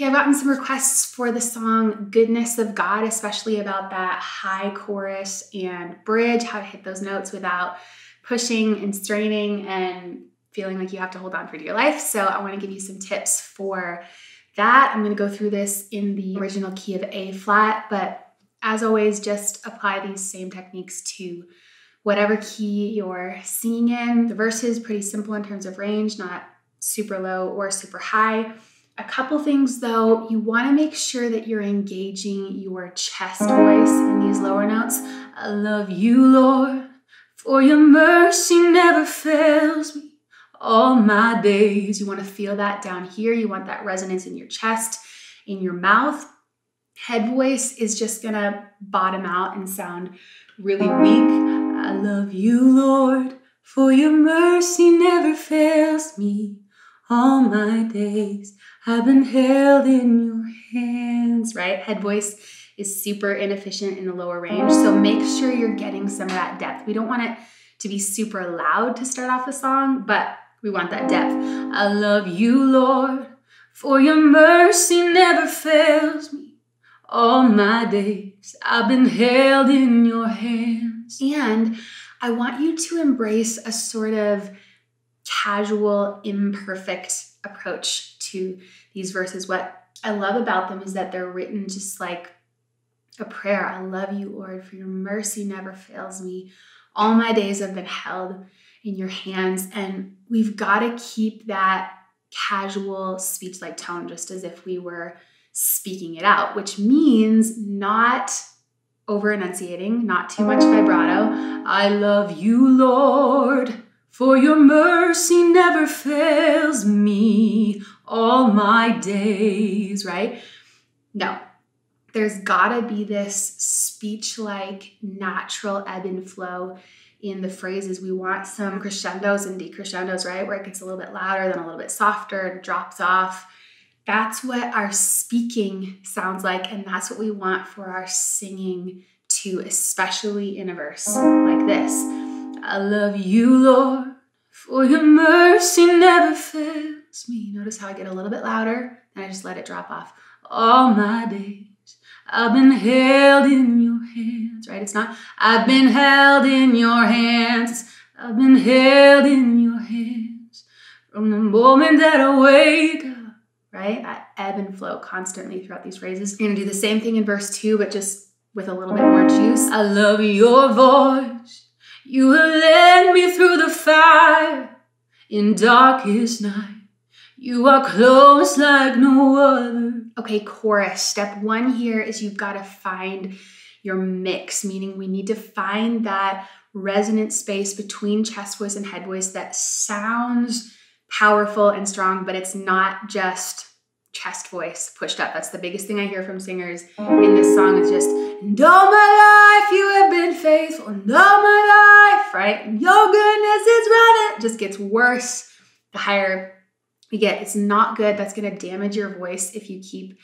Okay, I've gotten some requests for the song Goodness of God, especially about that high chorus and bridge, how to hit those notes without pushing and straining and feeling like you have to hold on for dear life. So I want to give you some tips for that. I'm going to go through this in the original key of A flat, but as always, just apply these same techniques to whatever key you're singing in. The verse is pretty simple in terms of range, not super low or super high. A couple things though, you want to make sure that you're engaging your chest voice in these lower notes. I love you, Lord, for your mercy never fails me all my days. You want to feel that down here. You want that resonance in your chest, in your mouth. Head voice is just gonna bottom out and sound really weak. I love you, Lord, for your mercy never fails me all my days. I've been held in your hands, right? Head voice is super inefficient in the lower range, so make sure you're getting some of that depth. We don't want it to be super loud to start off the song, but we want that depth. I love you, Lord, for your mercy never fails me all my days. I've been held in your hands. And I want you to embrace a sort of casual, imperfect approach to these verses. What I love about them is that they're written just like a prayer. I love you, Lord, for your mercy never fails me. All my days I've been held in your hands. And we've got to keep that casual speech-like tone, just as if we were speaking it out, which means not over enunciating, not too much vibrato. I love you, Lord, for your mercy never fails me all my days, right? No, there's gotta be this speech-like natural ebb and flow in the phrases. We want some crescendos and decrescendos, right? Where it gets a little bit louder, then a little bit softer, drops off. That's what our speaking sounds like, and that's what we want for our singing too, especially in a verse like this. I love you, Lord, for your mercy never fails me. Notice how I get a little bit louder, and I just let it drop off. All my days, I've been held in your hands, right? It's not, I've been held in your hands. I've been held in your hands from the moment that I wake up. Right? That ebb and flow constantly throughout these phrases. You're gonna do the same thing in verse 2, but just with a little bit more juice. I love your voice. You have led me through the fire in darkest night. You are close like no other. Okay, chorus. Step one here is you've got to find your mix, meaning we need to find that resonant space between chest voice and head voice that sounds powerful and strong, but it's not just chest voice pushed up. That's the biggest thing I hear from singers in this song is just, and all my life you have been faithful, and all my life, right? And your goodness is running. It just gets worse the higher we get. It's not good. That's going to damage your voice if you keep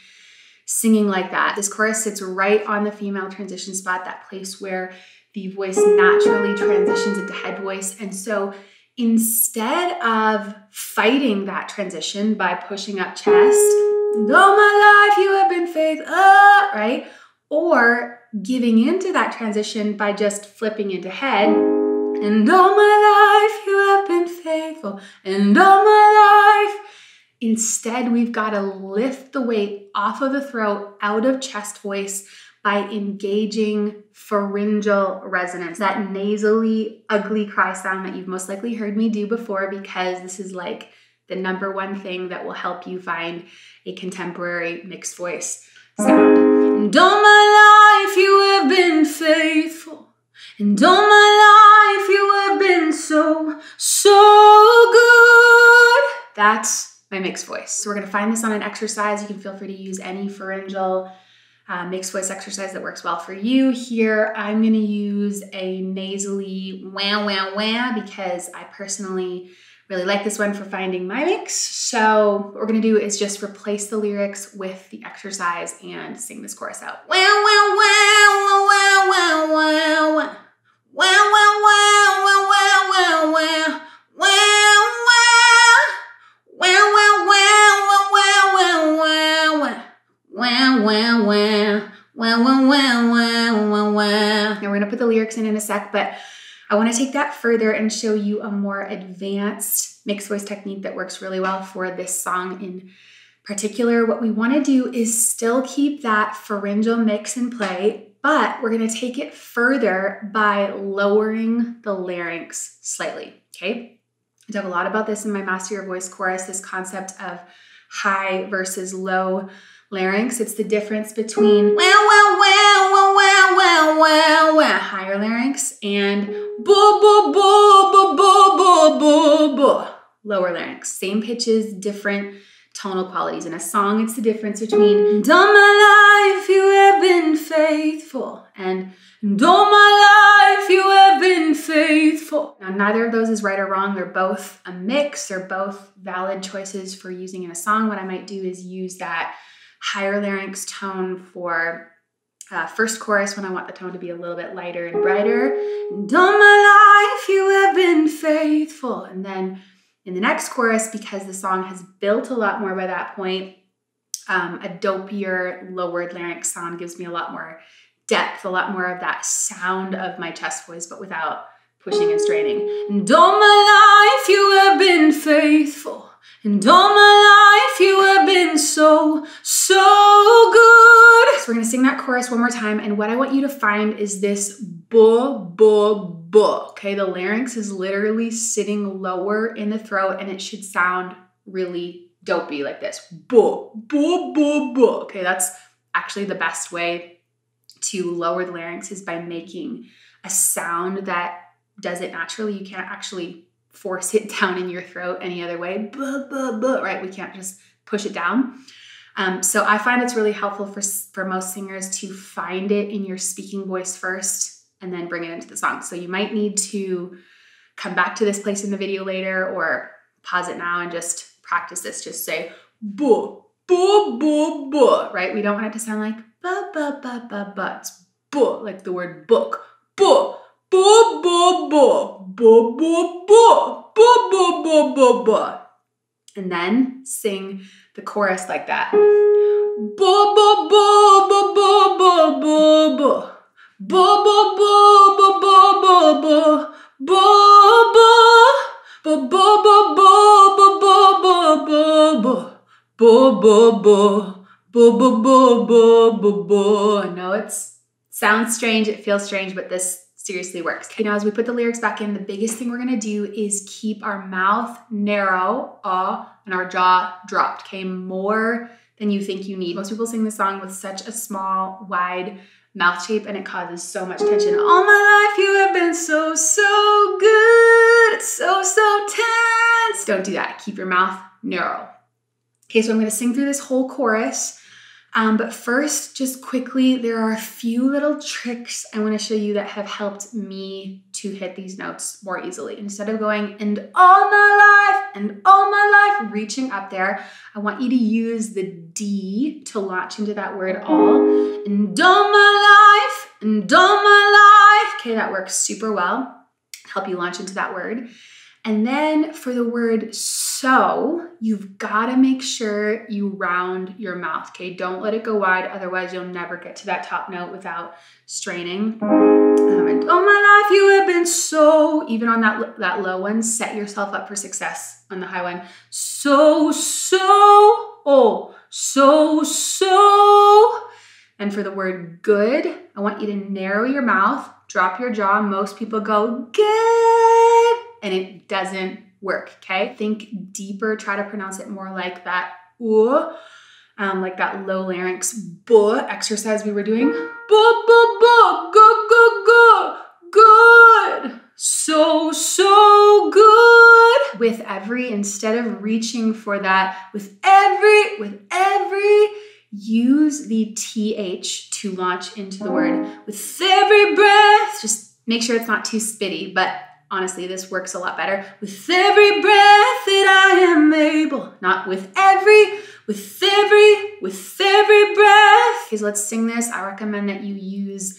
singing like that. This chorus sits right on the female transition spot, that place where the voice naturally transitions into head voice. And so instead of fighting that transition by pushing up chest, all my life you have been faithful, right? Or giving into that transition by just flipping into head, and all my life you have been faithful, and all my life. Instead, we've got to lift the weight off of the throat, out of chest voice, by engaging pharyngeal resonance, that nasally, ugly cry sound that you've most likely heard me do before, because this is like the #1 thing that will help you find a contemporary mixed voice sound. And all my life you have been faithful. And all my life you have been so, so good. That's my mixed voice. So we're gonna find this on an exercise. You can feel free to use any pharyngeal mixed voice exercise that works well for you. Here, I'm going to use a nasally wah, wah, wah, because I personally really like this one for finding my mix. So what we're going to do is just replace the lyrics with the exercise and sing this chorus out. Wah, wah, wah, wah, wah, wah, wah. Wah, wah, wah, wah, wah, wah, wah. Wah, wah, wah, wah, wah, wah, wah, wah, wah. Now we're going to put the lyrics in a sec, but I want to take that further and show you a more advanced mixed voice technique that works really well for this song in particular. What we want to do is still keep that pharyngeal mix in play, but we're going to take it further by lowering the larynx slightly, okay? I talk a lot about this in my Master Your Voice course, this concept of high versus low larynx. It's the difference between higher larynx and lower larynx. Same pitches, different tonal qualities. In a song, it's the difference between "All my life you have been faithful" and "All my life you have been faithful." Now, neither of those is right or wrong. They're both a mix. They're both valid choices for using in a song. What I might do is use that higher larynx tone for first chorus when I want the tone to be a little bit lighter and brighter. "And all my life you have been faithful." And then in the next chorus, because the song has built a lot more by that point, a dopier, lowered larynx sound gives me a lot more depth, a lot more of that sound of my chest voice, but without pushing and straining. "And all my life you have been faithful. And all my life you have been so, so good." So we're gonna sing that chorus one more time, and what I want you to find is this okay? The larynx is literally sitting lower in the throat, and it should sound really dopey like this. Okay, that's actually the best way to lower the larynx, is by making a sound that does it naturally. You can't actually force it down in your throat any other way, right? We can't just push it down. So I find it's really helpful for most singers to find it in your speaking voice first and then bring it into the song. So you might need to come back to this place in the video later, or pause it now and just practice this. Just say right? We don't want it to sound like it's like the word book. And then sing the chorus like that. I know it sounds strange, it feels strange, but this seriously works. Okay, now as we put the lyrics back in, the biggest thing we're gonna do is keep our mouth narrow, and our jaw dropped, okay? More than you think you need. Most people sing this song with such a small, wide mouth shape, and it causes so much tension. "All my life you have been so, so good, so, so tense." Don't do that, keep your mouth narrow. Okay, so I'm gonna sing through this whole chorus. But first, just quickly, there are a few little tricks I want to show you that have helped me to hit these notes more easily. Instead of going and all my life, reaching up there, I want you to use the D to launch into that word all. "And all my life, and all my life." Okay, that works super well. Help you launch into that word. And then for the word "so," you've got to make sure you round your mouth, okay? Don't let it go wide, otherwise you'll never get to that top note without straining. "And all my life you have been so," even on that low one, set yourself up for success on the high one. "So, so, oh, so, so." And for the word "good," I want you to narrow your mouth, drop your jaw. Most people go "good," and it doesn't work, okay? Think deeper, try to pronounce it more like that like that low larynx exercise we were doing. Good, so, so good. With every, instead of reaching for that, with every, use the TH to launch into the word. With every breath, just make sure it's not too spitty, but honestly, this works a lot better. "With every breath that I am able," not with every breath. Okay, so let's sing this. I recommend that you use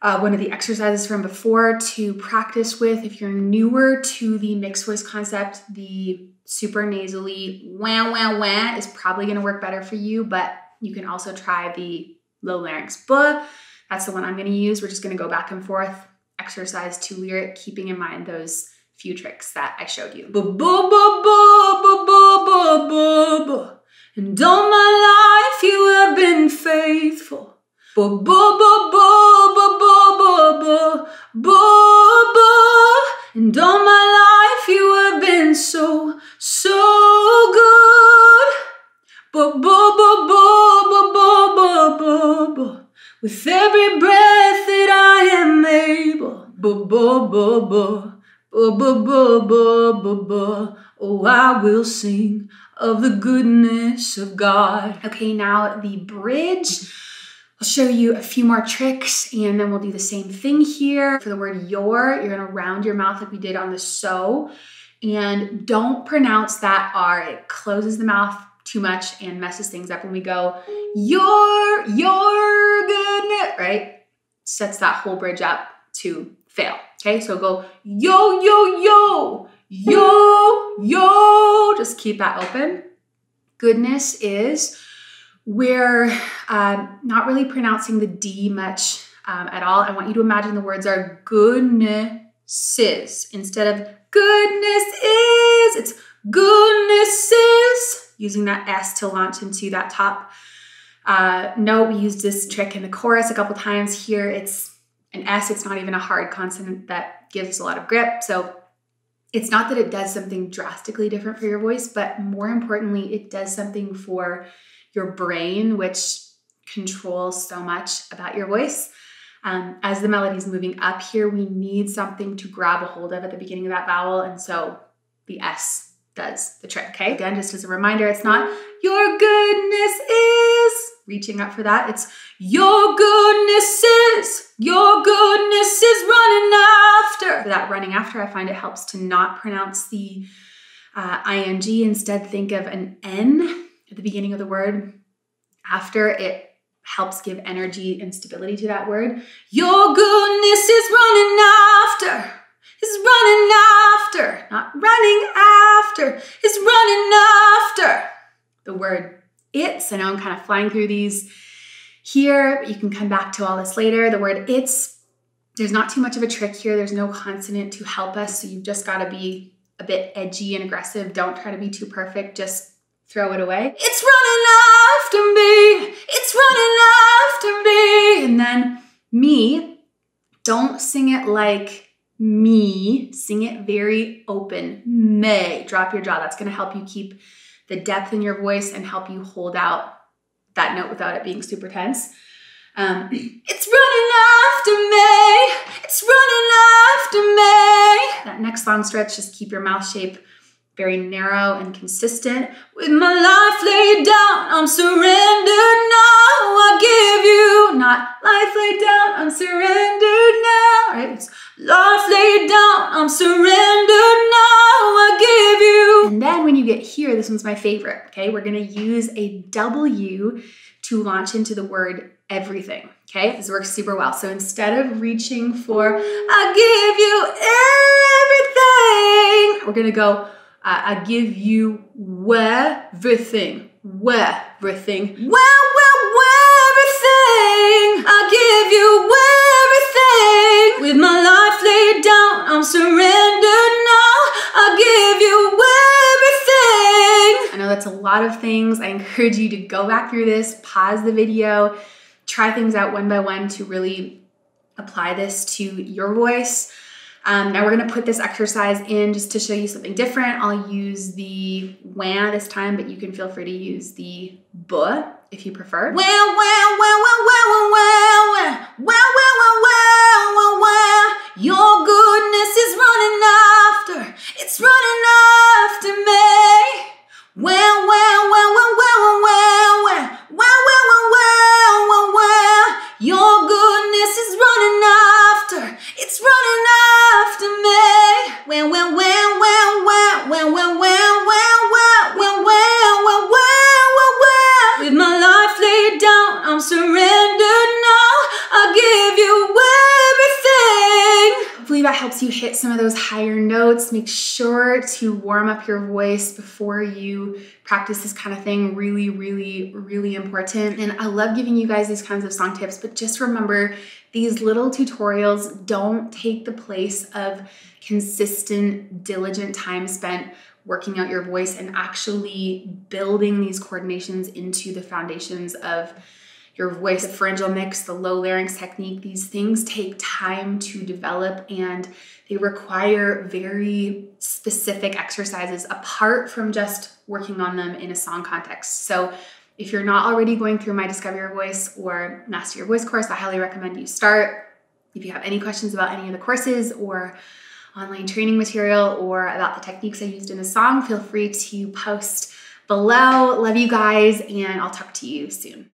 one of the exercises from before to practice with. If you're newer to the mixed voice concept, the super nasally wah, wah, wah is probably gonna work better for you, but You can also try the low larynx buh. That's the one I'm gonna use. We're just gonna go back and forth, exercise to lyric, keeping in mind those few tricks that I showed you. And all my life you have been faithful. And all my life you have been so, so good. With every breath that I am able. Oh, I will sing of the goodness of God. Okay, now the bridge. I'll show you a few more tricks and then we'll do the same thing here. For the word you're gonna round your mouth like we did on the so, and don't pronounce that R. It closes the mouth too much and messes things up when we go your goodness, right? Sets that whole bridge up to fail. Okay, so go yo, yo, yo, yo, yo. Just keep that open. Goodness is we're not really pronouncing the D much at all. I want you to imagine the words are goodnesses. Instead of goodness is, it's goodnesses. Using that S to launch into that top note. We used this trick in the chorus a couple times here. It's an S, it's not even a hard consonant that gives a lot of grip. So it's not that it does something drastically different for your voice, but more importantly, it does something for your brain, which controls so much about your voice. As the melody's moving up here, we need something to grab a hold of at the beginning of that vowel. And so the S does the trick, okay? Again, just as a reminder, it's not your goodness is reaching up for that. It's your goodness is running after. For that running after, I find it helps to not pronounce the ing. Instead, think of an N at the beginning of the word. After, it helps give energy and stability to that word. Your goodness is running after. It's running after, not running after. It's running after the word it. So now I'm kind of flying through these here, but you can come back to all this later. The word it's, there's not too much of a trick here. There's no consonant to help us. So you've just got to be a bit edgy and aggressive. Don't try to be too perfect. Just throw it away. It's running after me. It's running after me. And then me, don't sing it like me, sing it very open. May, drop your jaw. That's gonna help you keep the depth in your voice and help you hold out that note without it being super tense. It's running after me, it's running after me. That next long stretch, just keep your mouth shape very narrow and consistent. With my life laid down, I'm surrendered now, I give you. Not life laid down, I'm surrendered now. Right? It's life laid down, I'm surrendered now, I give you. And then when you get here, this one's my favorite, okay? We're gonna use a W to launch into the word everything, okay? This works super well. So instead of reaching for, I give you everything, we're gonna go, I give you everything, everything, everything. I give you everything. With my life laid down, I'm surrendered now. I give you everything. I know that's a lot of things. I encourage you to go back through this, pause the video, try things out one by one to really apply this to your voice. Now we're gonna put this exercise in just to show you something different. I'll use the wah this time, but you can feel free to use the buh if you prefer. Wah, wah, wah, wah, wah, wah, wah, wah, wah, wah, wah, wah. Your goodness is running after. It's running after me. Wah, wah, wah, wah, wah, wah, wah, wah, wah, wah, wah, wah. Your goodness is running after. It's running after me. Wah, wah, wah, wah, wah, wah, wah, wah, wah, wah, wah, wah, wah. With my life laid down, I'm surrendered now. I give you everything. Hopefully Hopefully that helps you hit some of those higher notes. Make sure to warm up your voice before you practice this kind of thing. Really, really, really important. And I love giving you guys these kinds of song tips, but just remember these little tutorials don't take the place of consistent, diligent time spent working out your voice and actually building these coordinations into the foundations of your voice, the pharyngeal mix, the low larynx technique. These things take time to develop and they require very specific exercises apart from just working on them in a song context. So if you're not already going through my Discover Your Voice or Master Your Voice course, I highly recommend you start. If you have any questions about any of the courses or online training material or about the techniques I used in the song, feel free to post below. Love you guys, and I'll talk to you soon.